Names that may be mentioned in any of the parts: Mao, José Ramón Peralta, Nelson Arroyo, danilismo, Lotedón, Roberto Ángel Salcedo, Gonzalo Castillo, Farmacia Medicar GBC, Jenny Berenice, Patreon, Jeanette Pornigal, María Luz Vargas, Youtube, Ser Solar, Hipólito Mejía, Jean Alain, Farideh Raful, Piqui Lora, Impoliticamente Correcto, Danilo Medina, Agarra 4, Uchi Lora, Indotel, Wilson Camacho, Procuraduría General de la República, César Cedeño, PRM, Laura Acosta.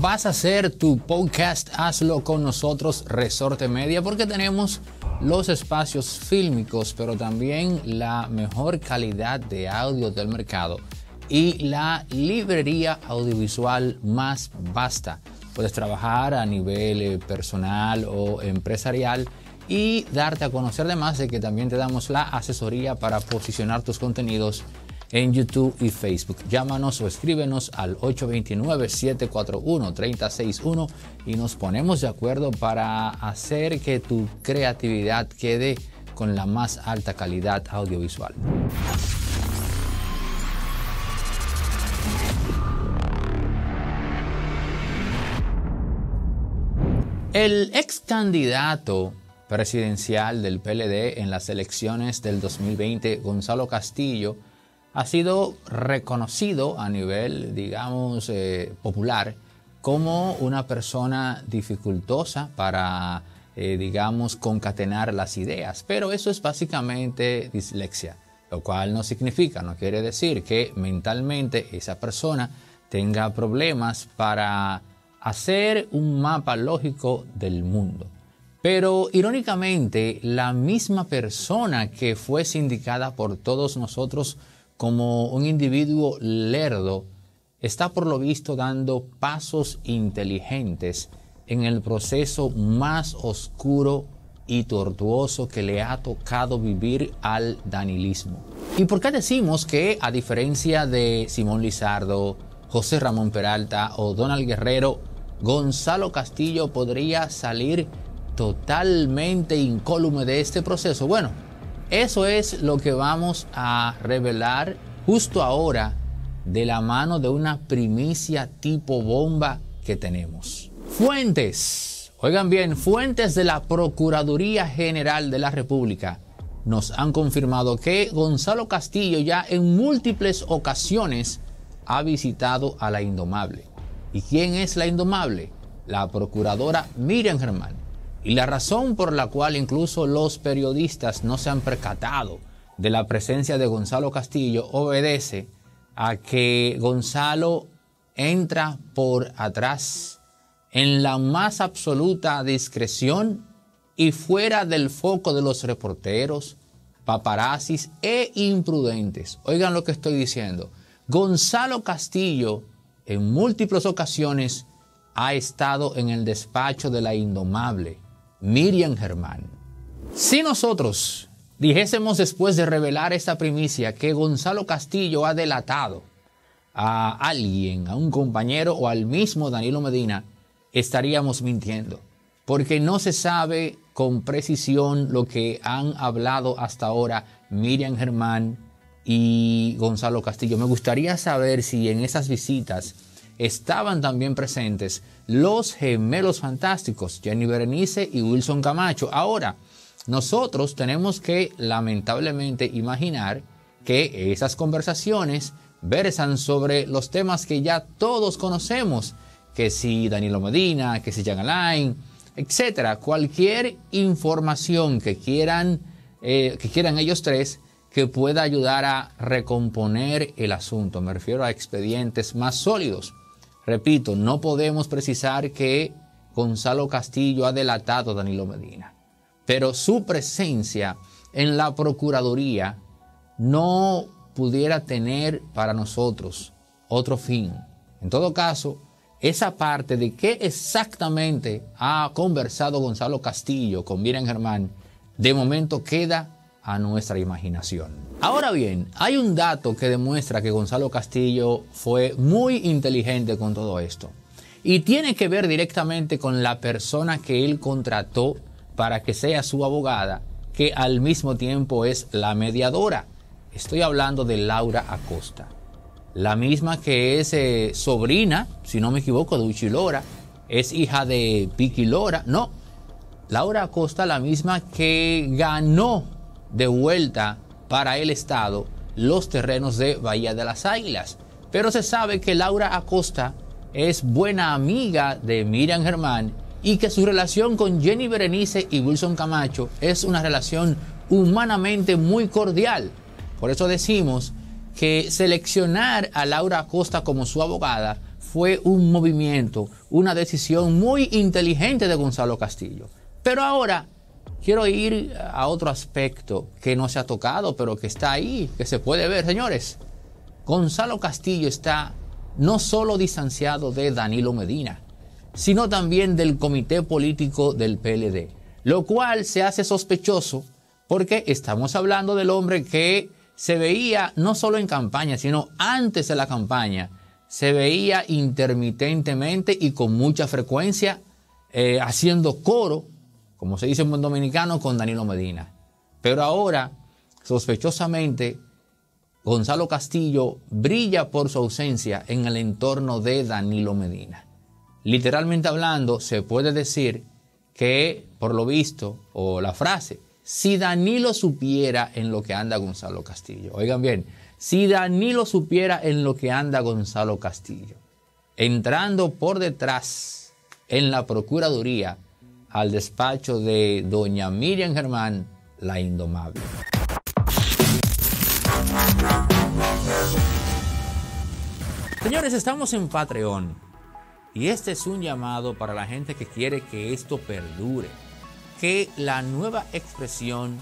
vas a hacer tu podcast, hazlo con nosotros, Resorte Media, porque tenemos los espacios fílmicos, pero también la mejor calidad de audio del mercado y la librería audiovisual más vasta. Puedes trabajar a nivel personal o empresarial y darte a conocer, además de que también te damos la asesoría para posicionar tus contenidos en YouTube y Facebook. Llámanos o escríbenos al 829-741-3061 y nos ponemos de acuerdo para hacer que tu creatividad quede con la más alta calidad audiovisual. El ex candidato presidencial del PLD en las elecciones del 2020, Gonzalo Castillo, ha sido reconocido a nivel, digamos, popular como una persona dificultosa para, digamos, concatenar las ideas. Pero eso es básicamente dislexia, lo cual no significa, no quiere decir que mentalmente esa persona tenga problemas para hacer un mapa lógico del mundo. Pero irónicamente, la misma persona que fue sindicada por todos nosotros como un individuo lerdo, está por lo visto dando pasos inteligentes en el proceso más oscuro y tortuoso que le ha tocado vivir al danilismo. ¿Y por qué decimos que, a diferencia de Simón Lizardo, José Ramón Peralta o Donald Guerrero, Gonzalo Castillo podría salir totalmente incólume de este proceso? Bueno, eso es lo que vamos a revelar justo ahora de la mano de una primicia tipo bomba que tenemos. Fuentes, oigan bien, fuentes de la Procuraduría General de la República nos han confirmado que Gonzalo Castillo ya en múltiples ocasiones ha visitado a la indomable. ¿Y quién es la indomable? La procuradora Miriam Germán. Y la razón por la cual incluso los periodistas no se han percatado de la presencia de Gonzalo Castillo obedece a que Gonzalo entra por atrás en la más absoluta discreción y fuera del foco de los reporteros, paparazzis e imprudentes. Oigan lo que estoy diciendo. Gonzalo Castillo en múltiples ocasiones ha estado en el despacho de la indomable Miriam Germán. Si nosotros dijésemos, después de revelar esta primicia, que Gonzalo Castillo ha delatado a alguien, a un compañero o al mismo Danilo Medina, estaríamos mintiendo, porque no se sabe con precisión lo que han hablado hasta ahora Miriam Germán y Gonzalo Castillo. Me gustaría saber si en esas visitas estaban también presentes los gemelos fantásticos, Jenny Berenice y Wilson Camacho. Ahora, nosotros tenemos que lamentablemente imaginar que esas conversaciones versan sobre los temas que ya todos conocemos, que si Danilo Medina, que si Jean Alain, etcétera. Cualquier información que quieran ellos tres que pueda ayudar a recomponer el asunto. Me refiero a expedientes más sólidos. Repito, no podemos precisar que Gonzalo Castillo ha delatado a Danilo Medina, pero su presencia en la Procuraduría no pudiera tener para nosotros otro fin. En todo caso, esa parte de qué exactamente ha conversado Gonzalo Castillo con Miriam Germán, de momento queda a nuestra imaginación. Ahora bien, hay un dato que demuestra que Gonzalo Castillo fue muy inteligente con todo esto y tiene que ver directamente con la persona que él contrató para que sea su abogada, que al mismo tiempo es la mediadora. Estoy hablando de Laura Acosta, la misma que es sobrina, si no me equivoco, de Uchi Lora, es hija de Piqui Lora. No, Laura Acosta, la misma que ganó de vuelta para el Estado los terrenos de Bahía de las Águilas. Pero se sabe que Laura Acosta es buena amiga de Miriam Germán y que su relación con Jenny Berenice y Wilson Camacho es una relación humanamente muy cordial. Por eso decimos que seleccionar a Laura Acosta como su abogada fue un movimiento, una decisión muy inteligente de Gonzalo Castillo. Pero ahora quiero ir a otro aspecto que no se ha tocado, pero que está ahí, que se puede ver, señores. Gonzalo Castillo está no solo distanciado de Danilo Medina, sino también del comité político del PLD, lo cual se hace sospechoso porque estamos hablando del hombre que se veía no solo en campaña, sino antes de la campaña, se veía intermitentemente y con mucha frecuencia haciendo coro, como se dice en buen dominicano, con Danilo Medina. Pero ahora, sospechosamente, Gonzalo Castillo brilla por su ausencia en el entorno de Danilo Medina. Literalmente hablando, se puede decir que, por lo visto, o la frase, si Danilo supiera en lo que anda Gonzalo Castillo. Oigan bien, si Danilo supiera en lo que anda Gonzalo Castillo, entrando por detrás en la Procuraduría al despacho de doña Miriam Germán, la indomable. Señores, estamos en Patreon. Y este es un llamado para la gente que quiere que esto perdure, que la nueva expresión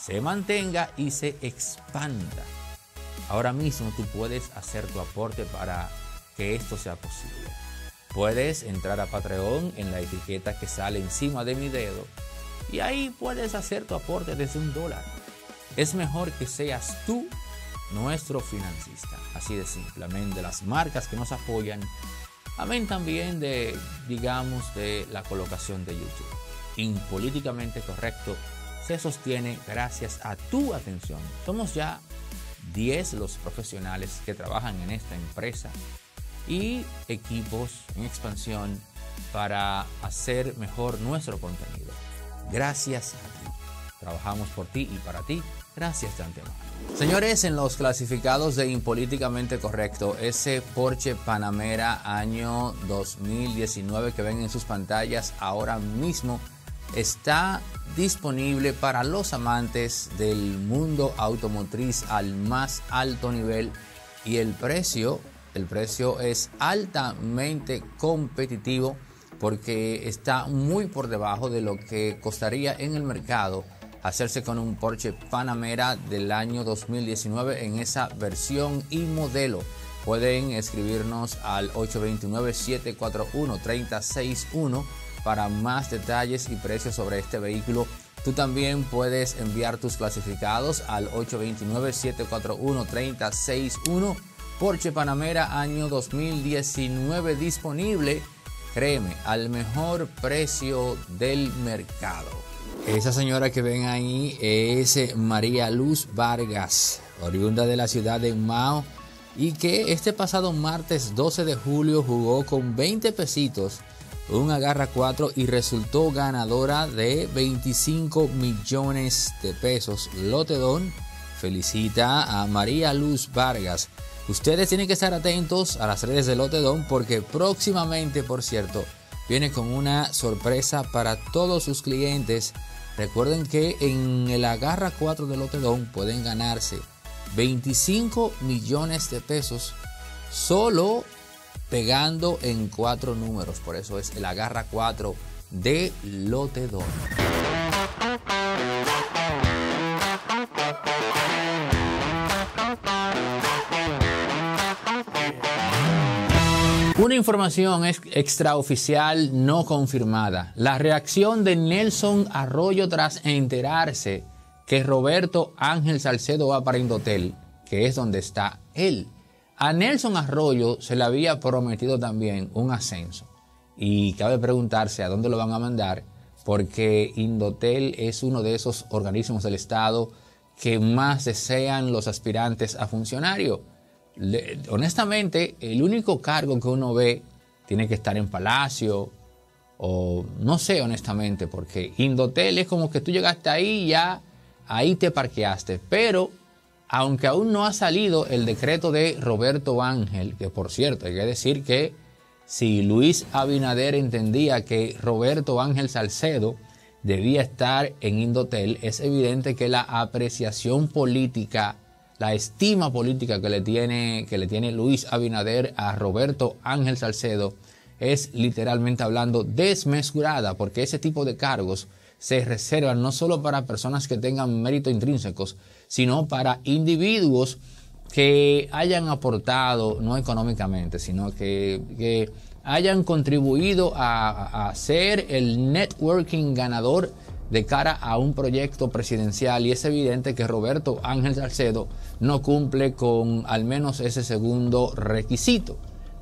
se mantenga y se expanda. Ahora mismo tú puedes hacer tu aporte para que esto sea posible. Puedes entrar a Patreon en la etiqueta que sale encima de mi dedo y ahí puedes hacer tu aporte desde $1. Es mejor que seas tú nuestro financista. Así de simplemente las marcas que nos apoyan. Amén también de, digamos, de la colocación de YouTube. Impoliticamente Correcto se sostiene gracias a tu atención. Somos ya 10 los profesionales que trabajan en esta empresa y equipos en expansión para hacer mejor nuestro contenido. Gracias a ti. Trabajamos por ti y para ti. Gracias de antemano. Señores, en los clasificados de Impolíticamente Correcto, ese Porsche Panamera año 2019 que ven en sus pantallas ahora mismo está disponible para los amantes del mundo automotriz al más alto nivel y el precio es altamente competitivo porque está muy por debajo de lo que costaría en el mercado hacerse con un Porsche Panamera del año 2019 en esa versión y modelo. Pueden escribirnos al 829-741-3061 para más detalles y precios sobre este vehículo. Tú también puedes enviar tus clasificados al 829-741-3061. Porsche Panamera año 2019 disponible, créeme, al mejor precio del mercado. Esa señora que ven ahí es María Luz Vargas, oriunda de la ciudad de Mao, y que este pasado martes 12 de julio jugó con 20 pesitos un Agarra 4 y resultó ganadora de 25 millones de pesos. Lotedón felicita a María Luz Vargas. Ustedes tienen que estar atentos a las redes de Lotedón porque próximamente, por cierto, viene con una sorpresa para todos sus clientes. Recuerden que en el Agarra 4 de Lotedón pueden ganarse 25 millones de pesos solo pegando en 4 números. Por eso es el Agarra 4 de Lotedón. Una información extraoficial no confirmada. La reacción de Nelson Arroyo tras enterarse que Roberto Ángel Salcedo va para Indotel, que es donde está él. A Nelson Arroyo se le había prometido también un ascenso. Y cabe preguntarse a dónde lo van a mandar, porque Indotel es uno de esos organismos del Estado que más desean los aspirantes a funcionario. Honestamente, el único cargo que uno ve tiene que estar en Palacio o no sé honestamente, porque Indotel es como que tú llegaste ahí y ya ahí te parqueaste. Pero aunque aún no ha salido el decreto de Roberto Ángel, que por cierto hay que decir que si Luis Abinader entendía que Roberto Ángel Salcedo debía estar en Indotel, es evidente que la apreciación política la estima política que le tiene Luis Abinader a Roberto Ángel Salcedo es literalmente hablando desmesurada, porque ese tipo de cargos se reservan no solo para personas que tengan méritos intrínsecos, sino para individuos que hayan aportado, no económicamente, sino que hayan contribuido a hacer el networking ganador de cara a un proyecto presidencial. Y es evidente que Roberto Ángel Salcedo no cumple con al menos ese segundo requisito.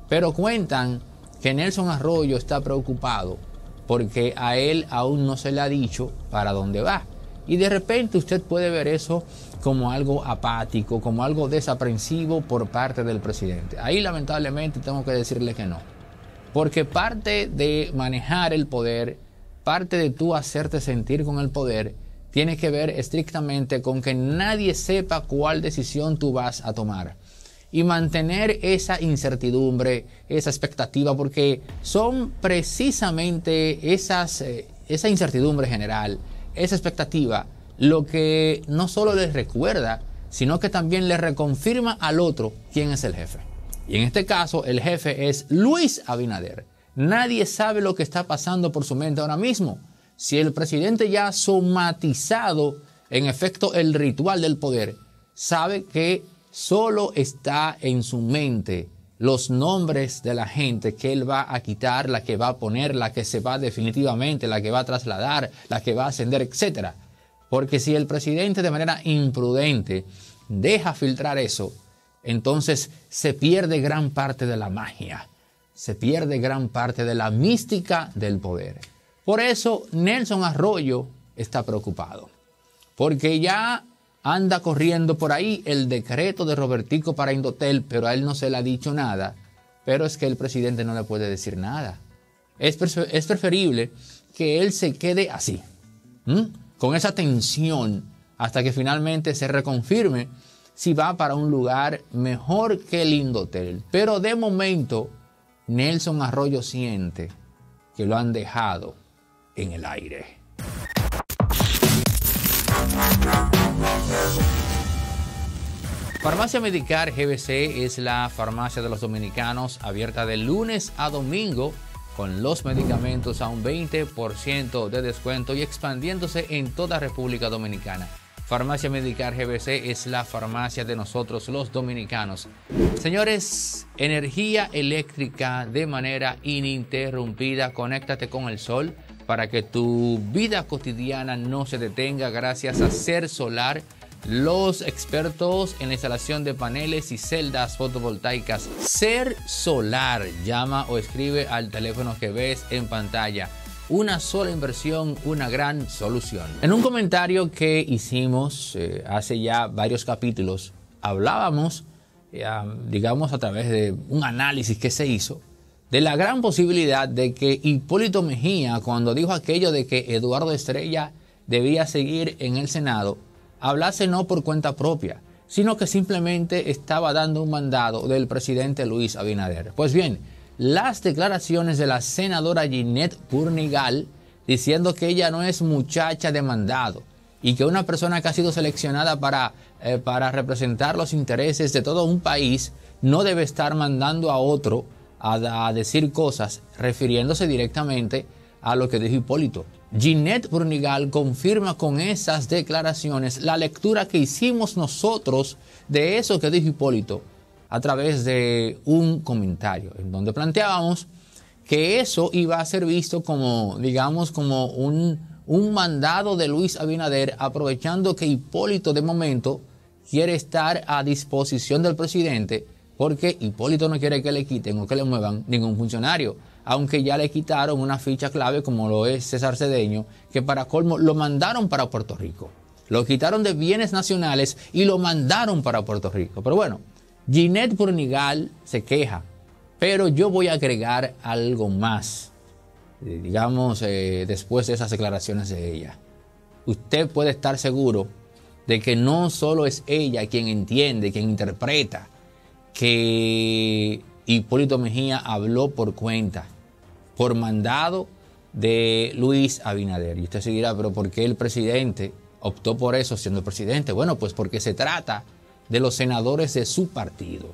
Pero cuentan que Nelson Arroyo está preocupado porque a él aún no se le ha dicho para dónde va. Y de repente usted puede ver eso como algo apático, como algo desaprensivo por parte del presidente. Ahí lamentablemente tengo que decirle que no. Porque parte de manejar el poder, parte de tú hacerte sentir con el poder, tiene que ver estrictamente con que nadie sepa cuál decisión tú vas a tomar. Y mantener esa incertidumbre, esa expectativa, porque son precisamente esa incertidumbre general, esa expectativa, lo que no solo les recuerda, sino que también les reconfirma al otro quién es el jefe. Y en este caso, el jefe es Luis Abinader. Nadie sabe lo que está pasando por su mente ahora mismo. Si el presidente ya ha somatizado, en efecto, el ritual del poder, sabe que solo está en su mente los nombres de la gente que él va a quitar, la que va a poner, la que se va definitivamente, la que va a trasladar, la que va a ascender, etc. Porque si el presidente de manera imprudente deja filtrar eso, entonces se pierde gran parte de la magia. Se pierde gran parte de la mística del poder. Por eso Nelson Arroyo está preocupado, porque ya anda corriendo por ahí el decreto de Robertico para Indotel, pero a él no se le ha dicho nada. Pero es que el presidente no le puede decir nada. Es preferible que él se quede así, con esa tensión, hasta que finalmente se reconfirme si va para un lugar mejor que el Indotel. Pero de momento Nelson Arroyo siente que lo han dejado en el aire. Farmacia Medicar GBC es la farmacia de los dominicanos, abierta de lunes a domingo con los medicamentos a un 20% de descuento y expandiéndose en toda República Dominicana. Farmacia Medicar GBC es la farmacia de nosotros los dominicanos. Señores, energía eléctrica de manera ininterrumpida. Conéctate con el sol para que tu vida cotidiana no se detenga gracias a Ser Solar, los expertos en la instalación de paneles y celdas fotovoltaicas. Ser Solar. Llama o escribe al teléfono que ves en pantalla. Una sola inversión, una gran solución. En un comentario que hicimos hace ya varios capítulos, hablábamos, digamos a través de un análisis que se hizo, de la gran posibilidad de que Hipólito Mejía, cuando dijo aquello de que Eduardo Estrella debía seguir en el Senado, hablase no por cuenta propia, sino que simplemente estaba dando un mandado del presidente Luis Abinader. Pues bien, las declaraciones de la senadora Jeanette Pornigal diciendo que ella no es muchacha de mandado y que una persona que ha sido seleccionada para representar los intereses de todo un país no debe estar mandando a otro a decir cosas, refiriéndose directamente a lo que dijo Hipólito. Jeanette Pornigal confirma con esas declaraciones la lectura que hicimos nosotros de eso que dijo Hipólito, a través de un comentario en donde planteábamos que eso iba a ser visto como, digamos, como un mandado de Luis Abinader, aprovechando que Hipólito de momento quiere estar a disposición del presidente, porque Hipólito no quiere que le quiten o que le muevan ningún funcionario, aunque ya le quitaron una ficha clave como lo es César Cedeño, que para colmo lo mandaron para Puerto Rico. Lo quitaron de bienes nacionales y lo mandaron para Puerto Rico. Pero bueno, Jeanette Pornigal se queja, pero yo voy a agregar algo más, digamos, después de esas declaraciones de ella. Usted puede estar seguro de que no solo es ella quien entiende, quien interpreta que Hipólito Mejía habló por cuenta, por mandado de Luis Abinader. Y usted se dirá, pero ¿por qué el presidente optó por eso siendo presidente? Bueno, pues porque se trata de los senadores de su partido.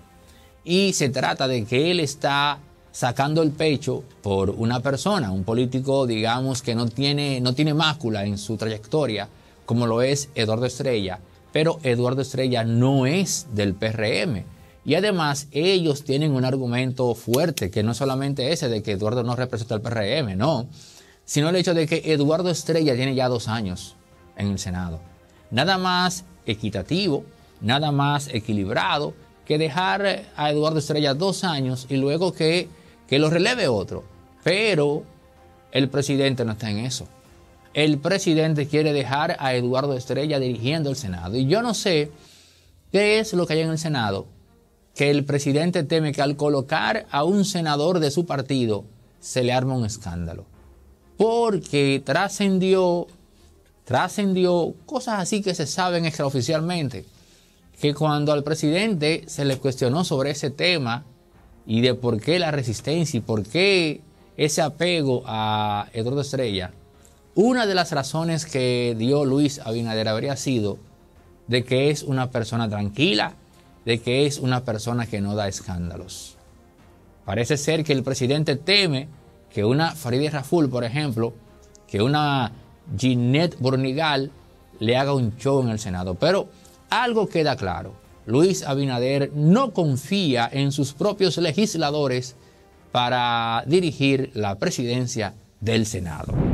Y se trata de que él está sacando el pecho por una persona, un político, digamos, que no tiene mácula en su trayectoria, como lo es Eduardo Estrella. Pero Eduardo Estrella no es del PRM. Y además ellos tienen un argumento fuerte, que no es solamente ese de que Eduardo no representa al PRM, no, sino el hecho de que Eduardo Estrella tiene ya 2 años en el Senado. Nada más equitativo, nada más equilibrado que dejar a Eduardo Estrella 2 años y luego que lo releve otro. Pero el presidente no está en eso. El presidente quiere dejar a Eduardo Estrella dirigiendo el Senado. Y yo no sé qué es lo que hay en el Senado, que el presidente teme que al colocar a un senador de su partido se le arma un escándalo. Porque trascendió cosas así que se saben extraoficialmente, que cuando al presidente se le cuestionó sobre ese tema y de por qué la resistencia y por qué ese apego a Eduardo Estrella, una de las razones que dio Luis Abinader habría sido de que es una persona tranquila, de que es una persona que no da escándalos. Parece ser que el presidente teme que una Farideh Raful, por ejemplo, que una Jeanette Pornigal le haga un show en el Senado. Pero algo queda claro: Luis Abinader no confía en sus propios legisladores para dirigir la presidencia del Senado.